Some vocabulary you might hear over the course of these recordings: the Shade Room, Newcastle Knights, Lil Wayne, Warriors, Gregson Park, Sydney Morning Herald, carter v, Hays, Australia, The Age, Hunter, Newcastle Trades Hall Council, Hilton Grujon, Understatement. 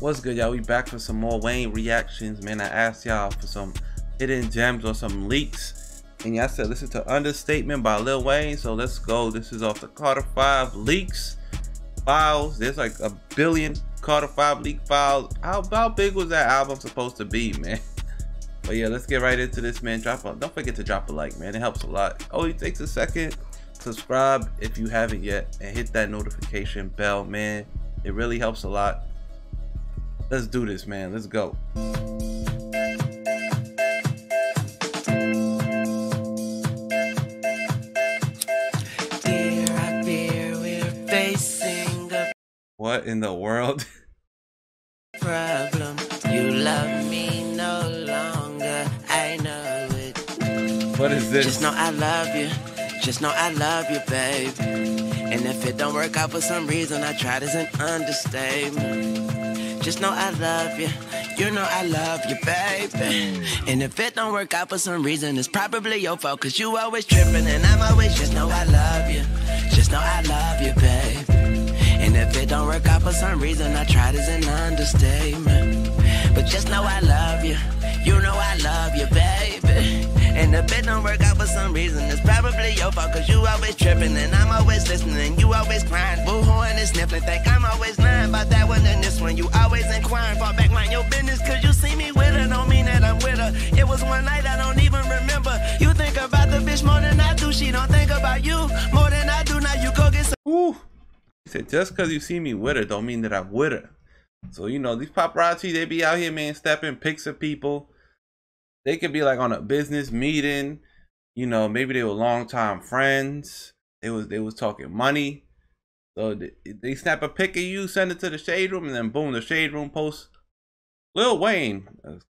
What's good, y'all? We back for some more Wayne reactions, man. I asked y'all for some hidden gems or some leaks, and y'all said listen to Understatement by Lil Wayne. So let's go. This is off the Carter 5 leaks files. There's like a billion Carter 5 leak files. How big was that album supposed to be, man? But yeah, let's get right into this, man. Don't forget to drop a like, man. It helps a lot. Only takes a second. Subscribe if you haven't yet, and hit that notification bell, man. It really helps a lot. Let's do this, man. Let's go. What in the world? Problem. You love me no longer. I know it. What is this? Just know I love you. Just know I love you, babe. And if it don't work out for some reason, I tried as an understatement. Just know I love you. You know I love you, babe. And if it don't work out for some reason, it's probably your fault, cause you always tripping and I'm always. Just know I love you. Just know I love you, babe. And if it don't work out for some reason, I tried as an understatement. But just know I love you. You know I love you, babe. And if it don't work out for some reason, it's probably your fault, cause you always tripping and I'm always listening. You always crying, boo-hooing and sniffling. Think I'm always lying about that one and this one. You always inquiring, fall back, mind your business, cause you see me with her, don't mean that I'm with her. It was one night I don't even remember. You think about the bitch more than I do. She don't think about you more than I do. Now you go get some. Ooh. He said, just cause you see me with her, don't mean that I'm with her. So, you know, these paparazzi, they be out here, man, snapping pics of people. They could be like on a business meeting, you know, maybe they were longtime friends. They was talking money. So they snap a pic of you, send it to the Shade Room, and then boom, the Shade Room posts Lil Wayne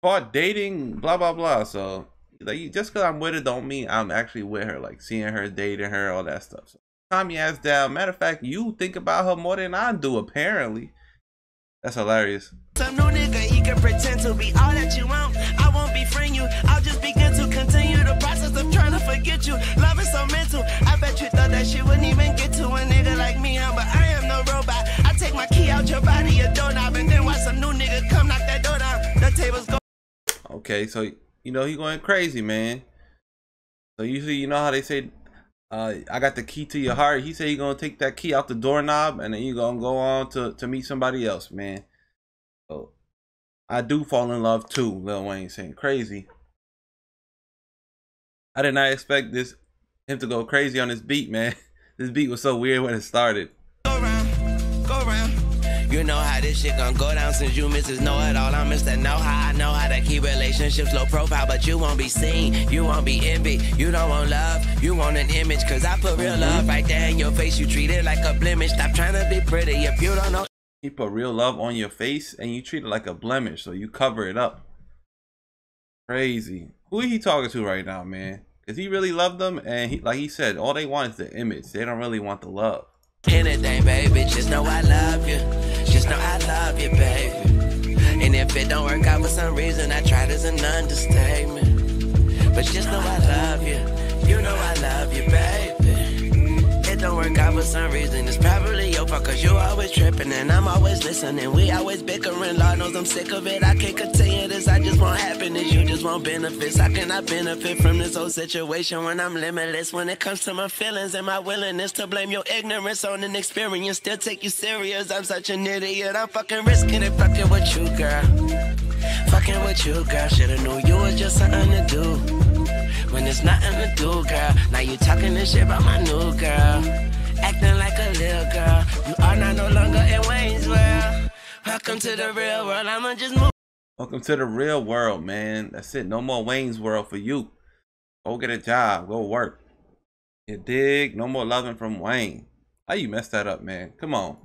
caught dating, blah, blah, blah. So like, just because I'm with her don't mean I'm actually with her, like seeing her, dating her, all that stuff. So calm your ass down. Matter of fact, you think about her more than I do, apparently. That's hilarious. Some new nigga, he can pretend to be all that you want. I won't befriend you. I'll just begin to continue the process of trying to forget you. Love is so mental. I bet you thought that she wouldn't even get to a nigga like me, huh? But I am no robot. I take my key out your body, your doorknob, and then watch some new nigga come knock that door down. The tables go. Okay, so you know he going crazy, man. So usually, you know how they say, I got the key to your heart. He said you're gonna take that key out the doorknob, and then you're gonna go on to meet somebody else, man. So I do fall in love too, Lil Wayne saying. Crazy. I did not expect him to go crazy on this beat, man. This beat was so weird when it started. Go around, go around. You know how this shit gon' go down since you Mrs. Know-It-All. I'm Mr. Know-How. I know how to keep relationships low profile, but you won't be seen. You won't be envied. You don't want love. You want an image, cause I put real love right there in your face. You treat it like a blemish. Stop trying to be pretty if you don't know. You put real love on your face and you treat it like a blemish, so you cover it up. Crazy. Who he talking to right now, man? Cause he really loved them, and he, like he said, all they want is the image. They don't really want the love. Anything, baby, just know I love you. Just know I love you, baby. And if it don't work out for some reason, I tried as an understatement. But just know I love you. You know I love you, baby. It don't work out for some reason, it's probably your fault, cause you always tripping and I'm always listening. We always bickering, Lord knows I'm sick of it. I can't continue this, I just want happiness. You just want benefits. How can I benefit from this whole situation when I'm limitless? When it comes to my feelings and my willingness to blame your ignorance on an experience, still take you serious. I'm such an idiot. I'm fucking risking it, fucking with you, girl. Fucking with you, girl. Should've knew you was just something to do when there's nothing to do, girl. Now you talking this shit about my new girl, acting like a little girl. You are not no longer in Wayne's world. Welcome to the real world. I'ma just move. Welcome to the real world, man. That's it. No more Wayne's world for you. Go get a job. Go work. You dig? No more loving from Wayne. How you messed that up, man? Come on.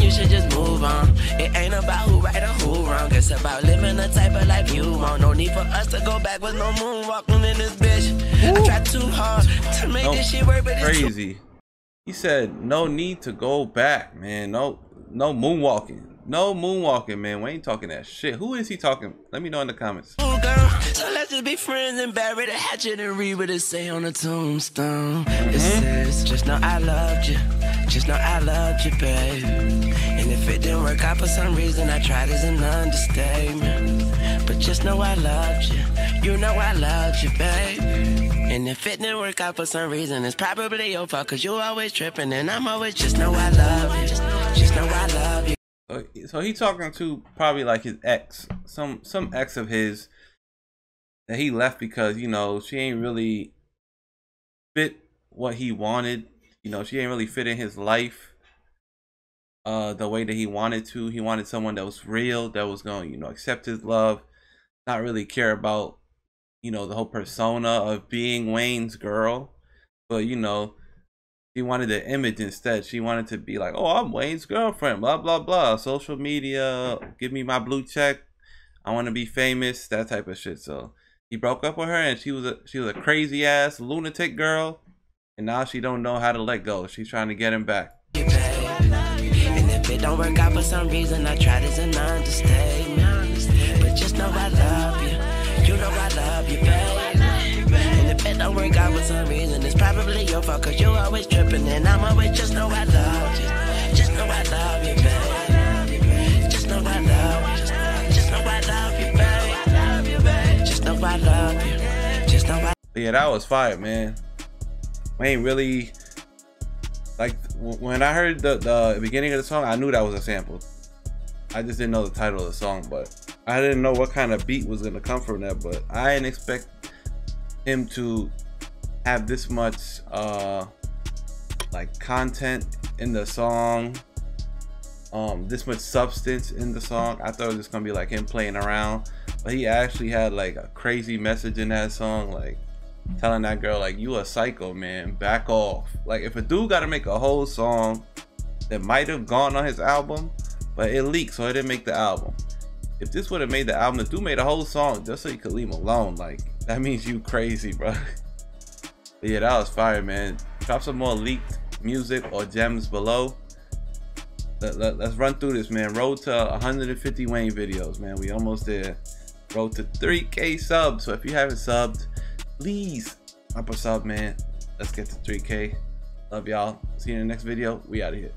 You should just move on. It ain't about who right or who wrong. It's about living the type of life you want. No need for us to go back with no moonwalking in this bitch. Ooh. I tried too hard to make this shit work, but it's crazy. He said no need to go back, man. No moonwalking. No moonwalking, man. We ain't talking that shit. Who is he talking? Let me know in the comments. Ooh, girl, so let's just be friends and bury the hatchet and read what it say on the tombstone. It says, just know I loved you. Just know I loved you, babe. And if If it didn't work out for some reason, I tried as an understatement. But just know I loved you, you know I loved you, babe. And if it didn't work out for some reason, it's probably your fault, cause you always tripping and I'm always, just know I love you, just know I love you. So he talking to probably like his ex, some ex of his that he left because, you know, she ain't really fit what he wanted. You know, she ain't really fit in his life the way that he wanted to. He wanted someone that was real, that was going to, you know, accept his love, not really care about, you know, the whole persona of being Wayne's girl. But, you know, she wanted the image instead. She wanted to be like, oh, I'm Wayne's girlfriend, blah, blah, blah. Social media, give me my blue check. I want to be famous, that type of shit. So he broke up with her and she was a crazy ass lunatic girl. And now she don't know how to let go. She's trying to get him back. And if it don't work out for some reason, I tried as an understatement. But just know I love you. You know I love you, babe. And if it don't work out for some reason, it's probably your fault, cause you always tripping and I'm always, just know I love you. Just know I love you, babe. Just know I love you. Just know I love you, babe. Just know I love you. Just know I love you. Yeah, that was fire, man. Wayne really, like, when I heard the beginning of the song, I knew that was a sample. I just didn't know the title of the song, but I didn't know what kind of beat was gonna come from that. But I didn't expect him to have this much like content in the song, this much substance in the song. I thought it was just gonna be like him playing around, but he actually had like a crazy message in that song, like telling that girl like, you a psycho, man, back off. Like, if a dude got to make a whole song that might have gone on his album, but it leaked, so it didn't make the album. If this would have made the album, the dude made a whole song just so you could leave him alone. Like, that means you crazy, bro. But yeah, that was fire, man. Drop some more leaked music or gems below. Let's run through this, man. Road to 150 Wayne videos, man. We almost there. Road to 3K subs. So if you haven't subbed, please up us up, man. Let's get to 3K. Love y'all. See you in the next video. We out of here.